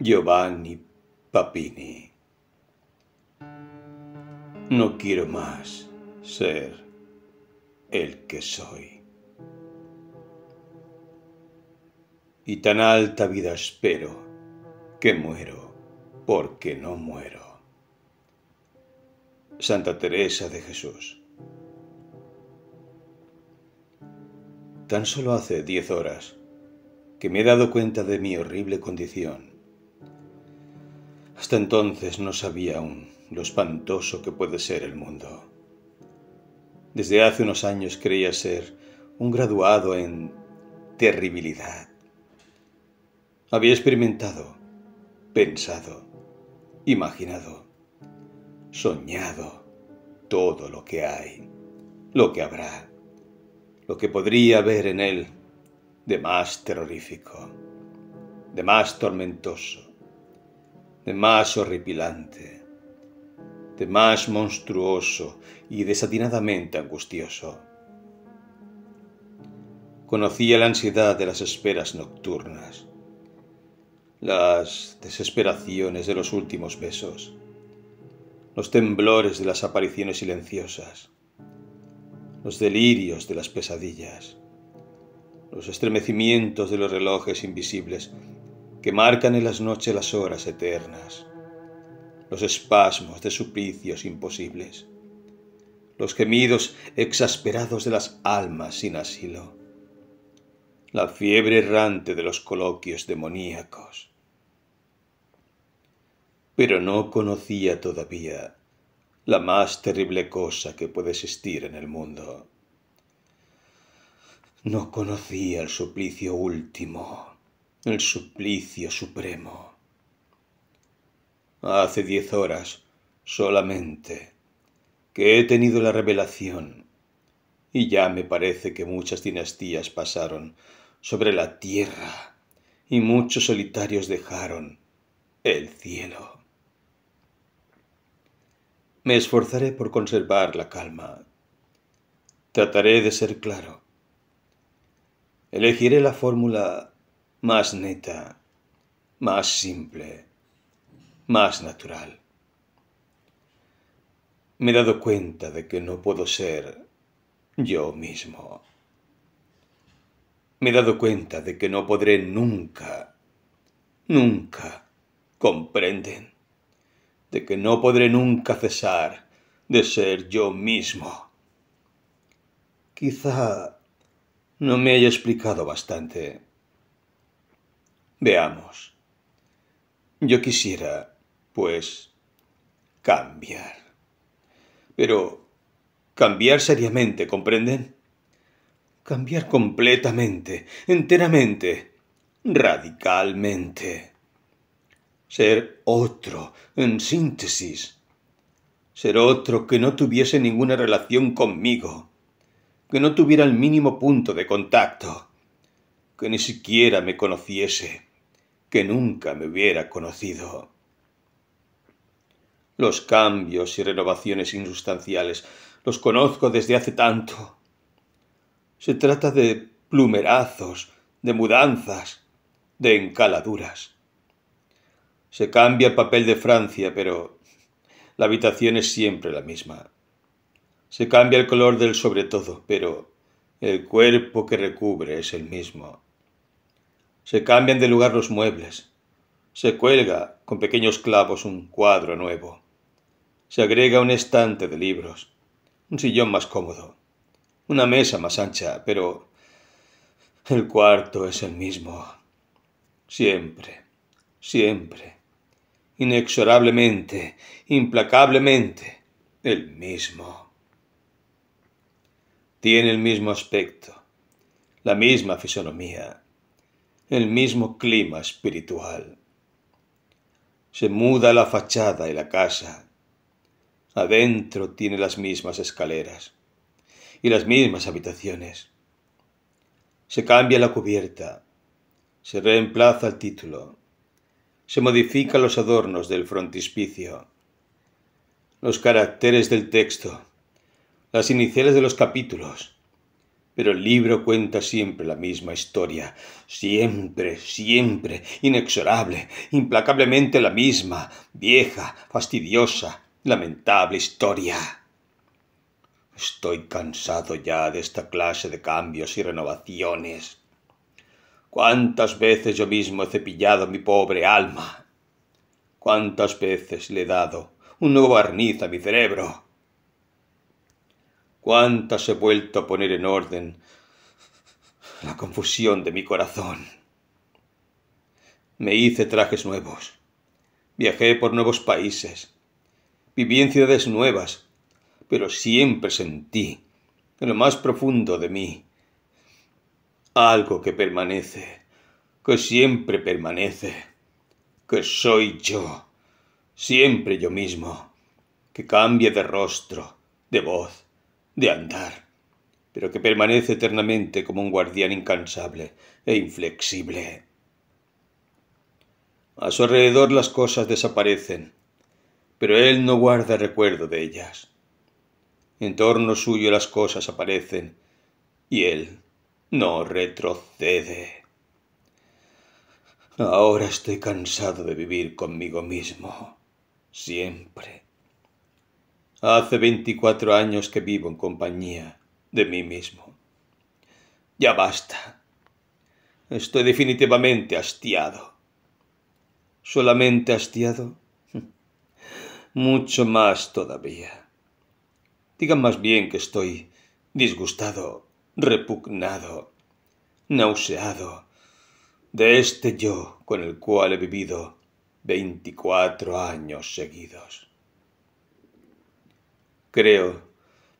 Giovanni Papini. No quiero más ser el que soy. Y tan alta vida espero que muero porque no muero. Santa Teresa de Jesús. Tan solo hace 10 horas que me he dado cuenta de mi horrible condición. Hasta entonces no sabía aún lo espantoso que puede ser el mundo. Desde hace unos años creía ser un graduado en terribilidad. Había experimentado, pensado, imaginado, soñado todo lo que hay, lo que habrá, lo que podría haber en él de más terrorífico, de más tormentoso, de más horripilante, de más monstruoso y desatinadamente angustioso. Conocía la ansiedad de las esperas nocturnas, las desesperaciones de los últimos besos, los temblores de las apariciones silenciosas, los delirios de las pesadillas, los estremecimientos de los relojes invisibles que marcan en las noches las horas eternas, los espasmos de suplicios imposibles, los gemidos exasperados de las almas sin asilo, la fiebre errante de los coloquios demoníacos. Pero no conocía todavía la más terrible cosa que puede existir en el mundo. No conocía el suplicio último, el suplicio supremo. Hace 10 horas solamente que he tenido la revelación, y ya me parece que muchas dinastías pasaron sobre la tierra y muchos solitarios dejaron el cielo. Me esforzaré por conservar la calma. Trataré de ser claro. Elegiré la fórmula más neta, más simple, más natural. Me he dado cuenta de que no puedo ser yo mismo. Me he dado cuenta de que no podré nunca, nunca, ¿comprenden?, de que no podré nunca cesar de ser yo mismo. Quizá no me haya explicado bastante. Veamos. Yo quisiera, pues, cambiar. Pero cambiar seriamente, ¿comprenden? Cambiar completamente, enteramente, radicalmente. Ser otro, en síntesis. Ser otro que no tuviese ninguna relación conmigo, que no tuviera el mínimo punto de contacto, que ni siquiera me conociese, que nunca me hubiera conocido. Los cambios y renovaciones insustanciales los conozco desde hace tanto. Se trata de plumerazos, de mudanzas, de encaladuras. Se cambia el papel de Francia, pero la habitación es siempre la misma. Se cambia el color del sobre todo, pero el cuerpo que recubre es el mismo. Se cambian de lugar los muebles. Se cuelga con pequeños clavos un cuadro nuevo. Se agrega un estante de libros, un sillón más cómodo, una mesa más ancha, pero el cuarto es el mismo. Siempre, siempre, inexorablemente, implacablemente, el mismo. Tiene el mismo aspecto, la misma fisonomía, el mismo clima espiritual. Se muda la fachada y la casa. Adentro tiene las mismas escaleras y las mismas habitaciones. Se cambia la cubierta, se reemplaza el título, se modifican los adornos del frontispicio, los caracteres del texto, las iniciales de los capítulos, Pero el libro cuenta siempre la misma historia, siempre, siempre, inexorable, implacablemente la misma, vieja, fastidiosa, lamentable historia. Estoy cansado ya de esta clase de cambios y renovaciones. ¿Cuántas veces yo mismo he cepillado mi pobre alma? ¿Cuántas veces le he dado un nuevo barniz a mi cerebro? ¿Cuántas he vuelto a poner en orden la confusión de mi corazón? Me hice trajes nuevos, viajé por nuevos países, viví en ciudades nuevas, pero siempre sentí, en lo más profundo de mí, algo que permanece, que siempre permanece, que soy yo, siempre yo mismo, que cambia de rostro, de voz, de andar, pero que permanece eternamente como un guardián incansable e inflexible. A su alrededor las cosas desaparecen, pero él no guarda recuerdo de ellas. En torno suyo las cosas aparecen, y él no retrocede. Ahora estoy cansado de vivir conmigo mismo, siempre. Hace 24 años que vivo en compañía de mí mismo. Ya basta. Estoy definitivamente hastiado. ¿Solamente hastiado? Mucho más todavía. Digan más bien que estoy disgustado, repugnado, nauseado de este yo con el cual he vivido 24 años seguidos. Creo,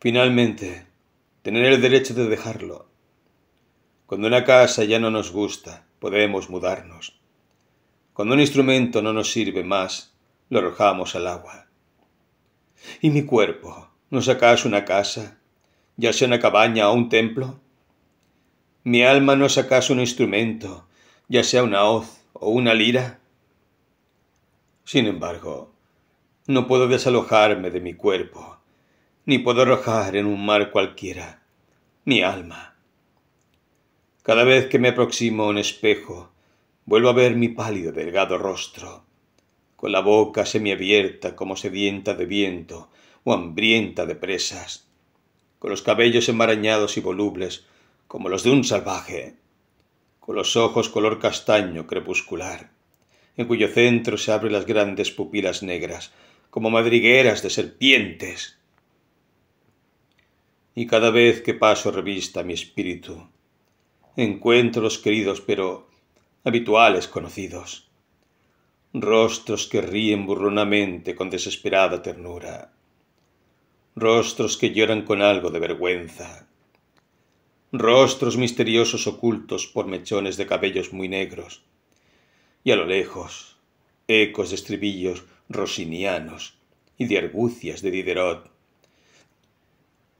finalmente, tener el derecho de dejarlo. Cuando una casa ya no nos gusta, podemos mudarnos. Cuando un instrumento no nos sirve más, lo arrojamos al agua. ¿Y mi cuerpo? ¿No es acaso una casa, ya sea una cabaña o un templo? ¿Mi alma no es acaso un instrumento, ya sea una hoz o una lira? Sin embargo, no puedo desalojarme de mi cuerpo, ni puedo arrojar en un mar cualquiera mi alma. Cada vez que me aproximo a un espejo, vuelvo a ver mi pálido delgado rostro, con la boca semiabierta como sedienta de viento o hambrienta de presas, con los cabellos enmarañados y volubles como los de un salvaje, con los ojos color castaño crepuscular, en cuyo centro se abren las grandes pupilas negras, como madrigueras de serpientes. Y cada vez que paso revista a mi espíritu, encuentro los queridos pero habituales conocidos, rostros que ríen burlonamente con desesperada ternura, rostros que lloran con algo de vergüenza, rostros misteriosos ocultos por mechones de cabellos muy negros, y a lo lejos, ecos de estribillos rossinianos y de argucias de Diderot,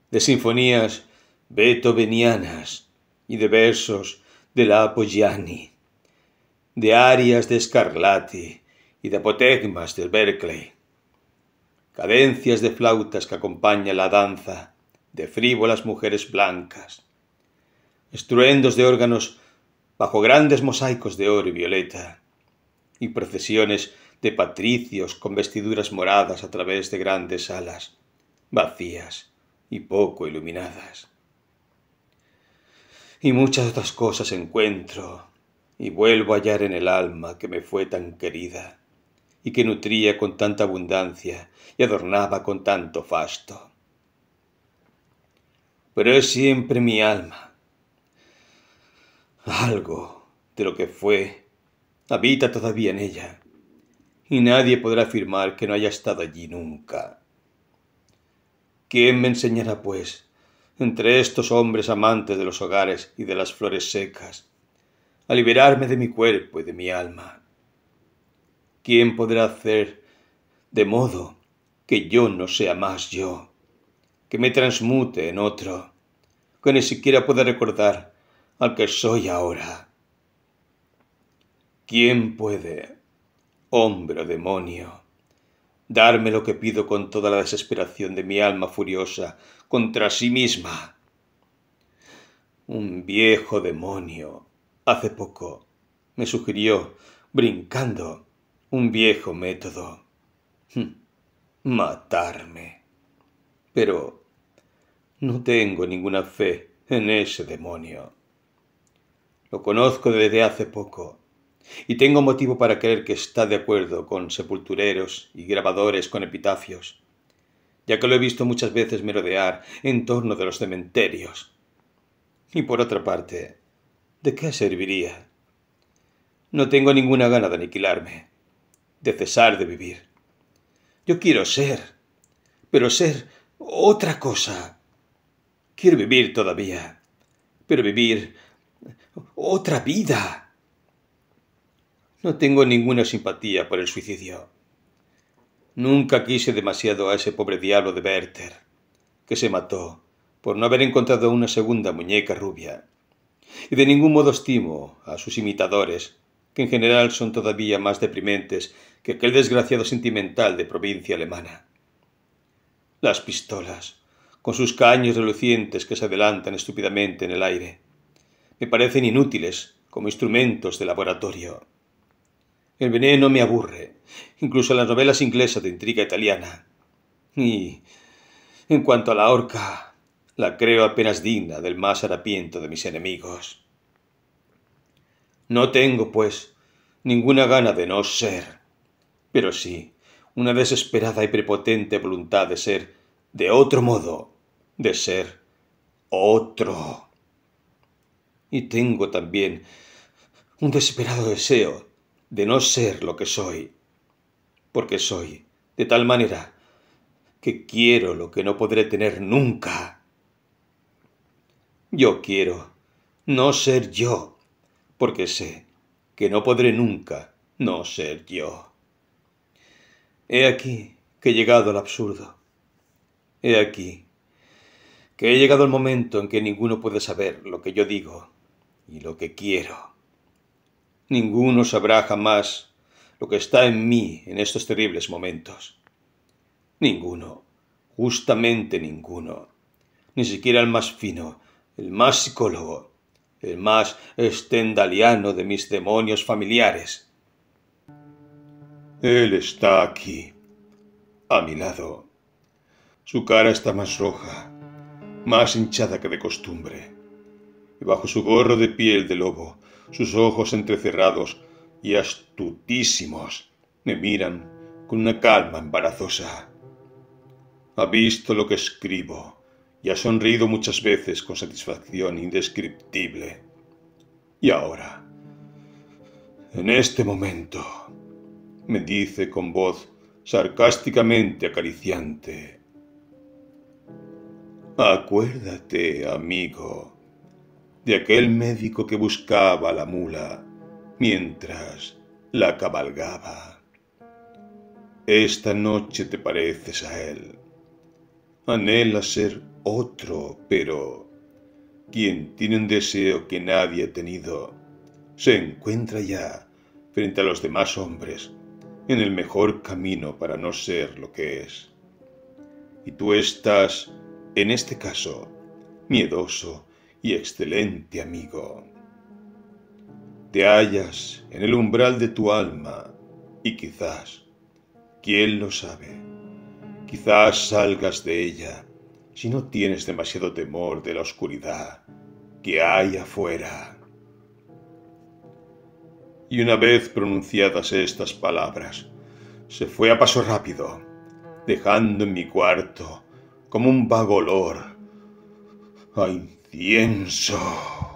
de sinfonías beethovenianas y de versos de Lapo Gianni, de arias de Scarlatti y de apotegmas de Berkeley, cadencias de flautas que acompañan la danza de frívolas mujeres blancas, estruendos de órganos bajo grandes mosaicos de oro y violeta, y procesiones de patricios con vestiduras moradas a través de grandes salas, vacías y poco iluminadas. Y muchas otras cosas encuentro, y vuelvo a hallar en el alma que me fue tan querida, y que nutría con tanta abundancia, y adornaba con tanto fasto. Pero es siempre mi alma. Algo de lo que fue habita todavía en ella, y nadie podrá afirmar que no haya estado allí nunca. ¿Quién me enseñará, pues, entre estos hombres amantes de los hogares y de las flores secas, a liberarme de mi cuerpo y de mi alma? ¿Quién podrá hacer de modo que yo no sea más yo, que me transmute en otro, que ni siquiera pueda recordar al que soy ahora? ¿Quién puede, hombre o demonio, darme lo que pido con toda la desesperación de mi alma furiosa contra sí misma? Un viejo demonio, hace poco, me sugirió, brincando, un viejo método. Matarme. Pero no tengo ninguna fe en ese demonio. Lo conozco desde hace poco, y tengo motivo para creer que está de acuerdo con sepultureros y grabadores con epitafios, ya que lo he visto muchas veces merodear en torno de los cementerios. Y por otra parte, ¿de qué serviría? No tengo ninguna gana de aniquilarme, de cesar de vivir. Yo quiero ser, pero ser otra cosa. Quiero vivir todavía, pero vivir otra vida. No tengo ninguna simpatía por el suicidio. Nunca quise demasiado a ese pobre diablo de Werther, que se mató por no haber encontrado una segunda muñeca rubia. Y de ningún modo estimo a sus imitadores, que en general son todavía más deprimentes que aquel desgraciado sentimental de provincia alemana. Las pistolas, con sus caños relucientes que se adelantan estúpidamente en el aire, me parecen inútiles como instrumentos de laboratorio. El veneno me aburre, incluso en las novelas inglesas de intriga italiana. Y, en cuanto a la horca, la creo apenas digna del más harapiento de mis enemigos. No tengo, pues, ninguna gana de no ser, pero sí una desesperada y prepotente voluntad de ser de otro modo, de ser otro. Y tengo también un desesperado deseo de no ser lo que soy, porque soy de tal manera que quiero lo que no podré tener nunca. Yo quiero no ser yo, porque sé que no podré nunca no ser yo. He aquí que he llegado al absurdo. He aquí que he llegado al momento en que ninguno puede saber lo que yo digo y lo que quiero. Ninguno sabrá jamás lo que está en mí en estos terribles momentos. Ninguno, justamente ninguno, ni siquiera el más fino, el más psicólogo, el más stendhaliano de mis demonios familiares. Él está aquí, a mi lado. Su cara está más roja, más hinchada que de costumbre. Y bajo su gorro de piel de lobo, sus ojos entrecerrados y astutísimos me miran con una calma embarazosa. Ha visto lo que escribo y ha sonreído muchas veces con satisfacción indescriptible. Y ahora, en este momento, me dice con voz sarcásticamente acariciante: «Acuérdate, amigo, de aquel médico que buscaba la mula mientras la cabalgaba. Esta noche te pareces a él. Anhela ser otro, pero quien tiene un deseo que nadie ha tenido se encuentra ya, frente a los demás hombres, en el mejor camino para no ser lo que es. Y tú estás, en este caso, miedoso y excelente amigo. Te hallas en el umbral de tu alma y quizás, ¿quién lo sabe?, quizás salgas de ella si no tienes demasiado temor de la oscuridad que hay afuera». Y una vez pronunciadas estas palabras, se fue a paso rápido, dejando en mi cuarto como un vago olor a incienso.